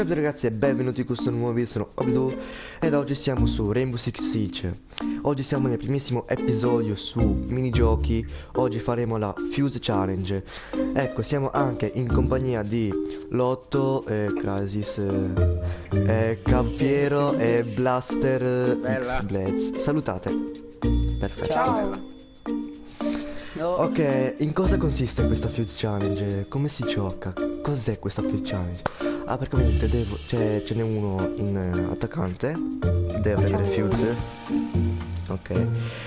Ciao a tutti ragazzi e benvenuti in questo nuovo video, sono Obidu ed oggi siamo su Rainbow Six Siege. Oggi siamo nel primissimo episodio su minigiochi, oggi faremo la Fuze Challenge. Ecco, siamo anche in compagnia di Lotto, Crisis, Campiero e Blaster X-Bleds. Salutate. Perfetto. Ciao. Ok, in cosa consiste questa Fuze Challenge? Come si gioca? Cos'è questa Fuze Challenge? Ah, praticamente ce n'è uno in attaccante, deve prendere Fuze, ok,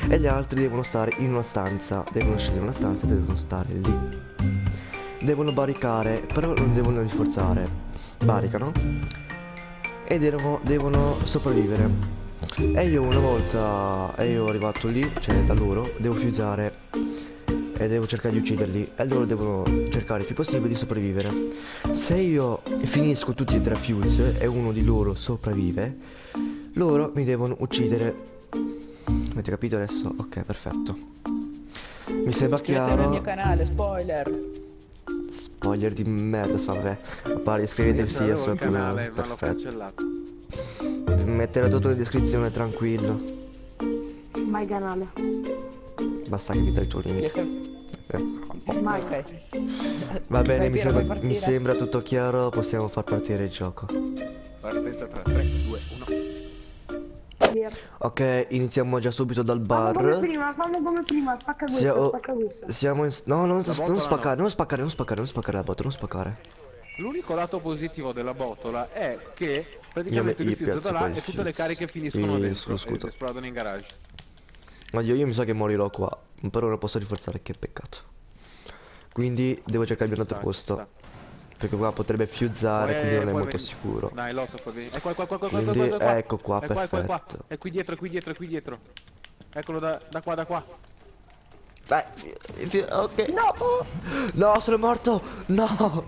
e gli altri devono stare in una stanza, devono scegliere una stanza e devono stare lì. Devono barricare, però non devono rinforzare, barricano e devono sopravvivere. E io una volta arrivato lì, cioè da loro, devo fusare e devo cercare di ucciderli e loro devono cercare il più possibile di sopravvivere. Se io finisco tutti e tre Fuze e uno di loro sopravvive, loro mi devono uccidere. Avete capito adesso? Ok, perfetto. Mi sembra chiaro. Iscrivetevi al mio canale, spoiler. Spoiler di merda, vabbè. Pare iscrivetevi sì al suo canale, ma l'ho cancellato. Metterò tutto in descrizione, tranquillo. My canale. Basta che mi dai il tuo link. Okay. Va bene, mi sembra tutto chiaro, possiamo far partire il gioco. Partenza tra 3, 2, 1. Ok, iniziamo già subito dal bar. Fallo come prima, spacca questo, spacca questo. Siamo in... No, non spaccare la botola, non spaccare. L'unico lato positivo della botola è che praticamente lui finisce da là e tutte le cariche finiscono dentro e esplodono in garage. Ma io mi sa che morirò qua. Per ora posso rinforzare, che peccato. Quindi devo cercarmi un altro posto, perché qua potrebbe fuzare, quindi non è molto sicuro. Dai Lotto, qua vieni. Qua, ecco qua, perfetto. È qui dietro, è qui dietro. Eccolo da qua. Dai, ok. No! No, sono morto! No!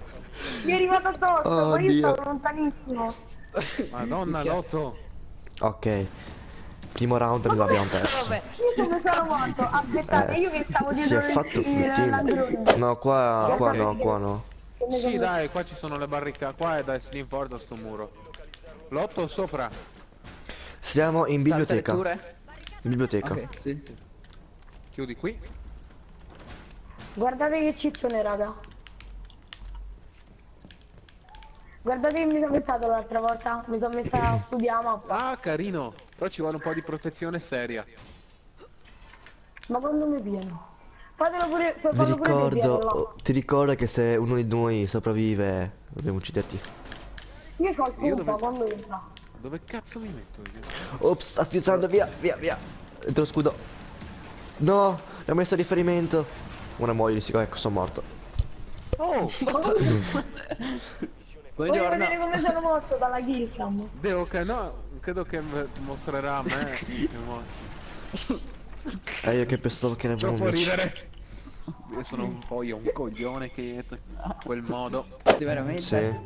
Mi è arrivato addosso, ma io stavo lontanissimo. Madonna Lotto! Ok. Primo round li abbiamo perso. Io sono solo morto, aspettate, io che stavo dietro. Si è fatto furtivo. No, qua no. Sì, dai, qua ci sono le barricate, qua è da slim forward a sto muro. Lotto sopra. Siamo in biblioteca. Biblioteca. Okay, sì. Chiudi qui. Guardate che cizzone, raga. Guardate che mi sono mettato l'altra volta, mi sono messa a studiare la mappa. Ah, carino, però ci vuole un po' di protezione seria. Ma quando mi vieno? Fatelo pure, ti ricordo che se uno di noi sopravvive, dobbiamo ucciderti. Io ho il punto, quando entra. Dove cazzo mi metto io? Ops, sta fiuzzando, via. Dentro lo scudo. No, l'ho messo a riferimento. Una muoio di sicuro, ecco, sono morto. Oh! Voglio vedere come sono morto dalla kill, Sam. No, credo che mostrerà a me. Io che pensavo che ne avevo un ridere. Io sono un po' un coglione che quel modo. Veramente?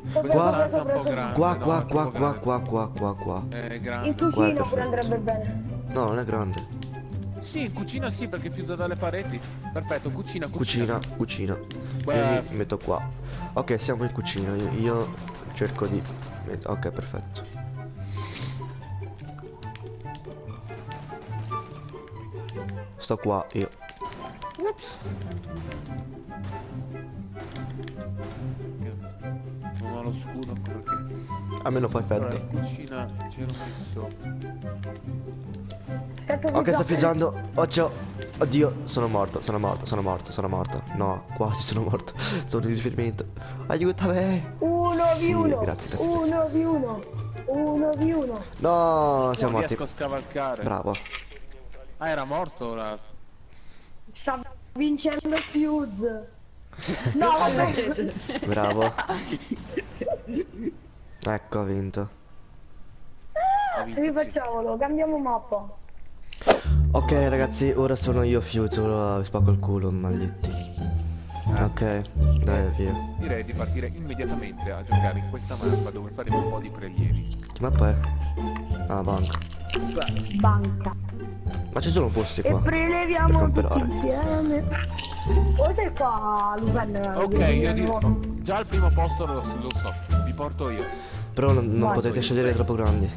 Sì. Qua. È grande. In cucina pure andrebbe bene. No, non è grande. Sì, in cucina sì, perché fiuta dalle pareti. Perfetto, cucina. Io mi metto qua. Ok, siamo in cucina. Io cerco di... Ok, perfetto. Sto qua io. Ups. Non ho lo scudo perché... Almeno fai freddo. In cucina c'era un... Ok, sto pigiando. Oddio, sono morto. No, quasi sono morto. Sono di riferimento. Aiutami. 1v1. Grazie. 1v1. 1v1. No, siamo morti. Riesco a scavalcare. Bravo. Ah, era morto ora. Sta vincendo Fuze. No, bravo. Ecco, ha vinto. Rifacciamolo, cambiamo mappa. Ok ragazzi, ora sono io Fuze, ora vi spacco il culo, maledetti. Ok, dai via. Direi di partire immediatamente a giocare in questa mappa dove faremo un po' di prelievi. Che mappa è? Ah, banca. Banca. Ma ci sono posti qua. E preleviamo tutti insieme. O sei qua, Lupin? Ok, io già al primo posto lo so, vi porto io. Però non potete scegliere troppo grandi.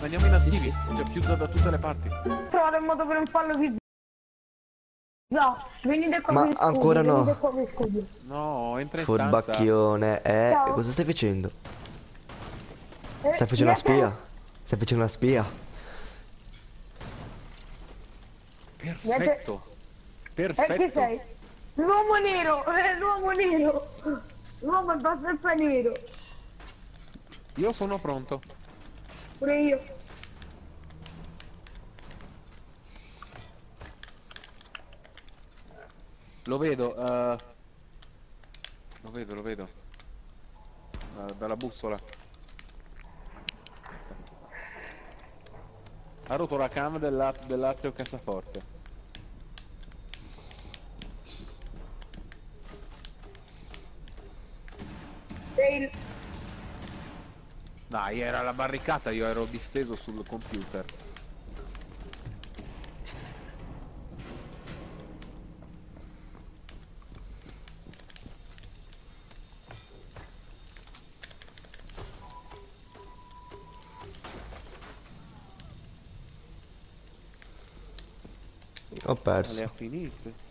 Andiamo inattivi, sì. C'è Fuze da tutte le parti. Trovate un modo per non farlo più. No, venite qua. Ma ancora no. No, entra in stanza. Furbacchione, cosa stai facendo? Stai facendo la spia? Stai facendo la spia? Perfetto. Perfetto. E chi sei? L'uomo nero, l'uomo nero. L'uomo è abbastanza nero. Io sono pronto. Pure io. Lo vedo, lo vedo. Dalla bussola. Ha rotto la cam dell'atrio cassaforte. Fail. Dai, era la barricata, io ero disteso sul computer. Ho perso. Le ha finite.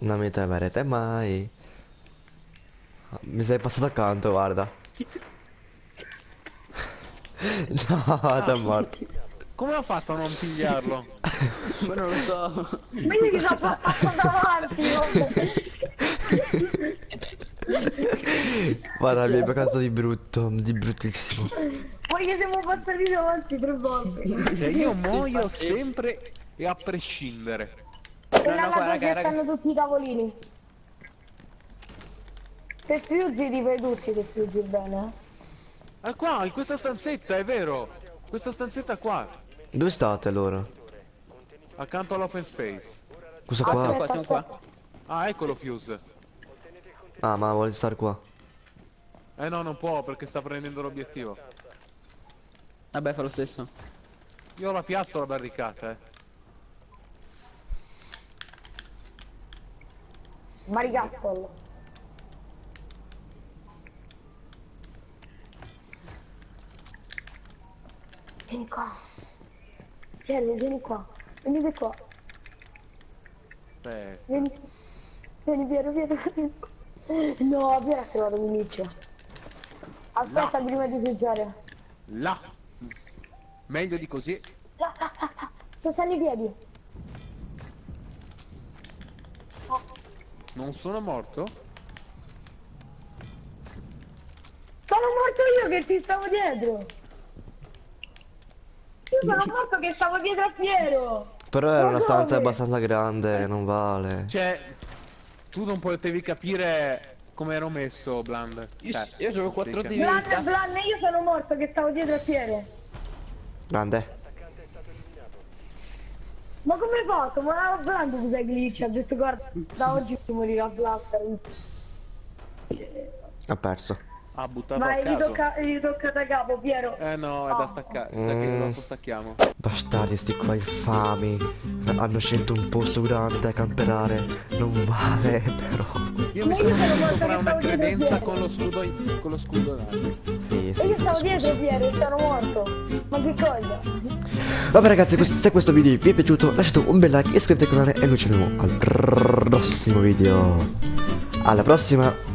Non mi temerete mai. Mi sei passato accanto, guarda. No, t'è morto. Come ho fatto a non pigliarlo? Ma non lo so. Quindi ti sono passato davanti. Guarda, mi hai beccato di brutto, di bruttissimo. Poi che siamo passati davanti 3 volte. Cioè io muoio sempre e a prescindere. E là la stanno tutti i tavolini. Se Fuze ti fai tutti, se Fuze bene. Ah qua, in questa stanzetta, è vero. Questa stanzetta qua. Dove state allora? Accanto all'open space. Cosa qua? Siamo qua, siamo qua. Ah, eccolo Fuze. Ah, ma vuole stare qua. Eh no, non può perché sta prendendo l'obiettivo. Vabbè, fa lo stesso. Io la piazzo la barricata, Maricastol. Vieni qua. Vieni, vieni qua. Venite qua. Beh. Vieni. Vieni, Piero, Piero. No, Piero ha trovato un inizio. Aspetta prima di pigiare. Là. Meglio di così. Sono sani i piedi. Oh. Non sono morto? Sono morto io che ti stavo dietro. Io sono morto che stavo dietro a Piero. Però era una stanza abbastanza grande, non vale. Cioè... Tu non potevi capire come ero messo, Blander. Io avevo 4 di vita. Blander, io sono morto che stavo dietro a Piero. Blander. Ma come fatto? Ma Blander ti sei glitch, ha detto guarda, da oggi ti morirà Blaster. Ha perso. Ha buttato a caso. Ma gli tocca da capo, Piero. Eh no, è da staccare. Sai che dopo stacchiamo. Bastardi, sti qua infami. Hanno scelto un posto grande da camperare. Non vale, però. Io mi sono messo sopra una credenza con lo scudo. Con lo scudo sì, sì. E io stavo dietro, Piero, sono morto. Ma che cosa? Vabbè, ragazzi, se questo video vi è piaciuto, lasciate un bel like, iscrivetevi al canale e noi ci vediamo al prossimo video. Alla prossima!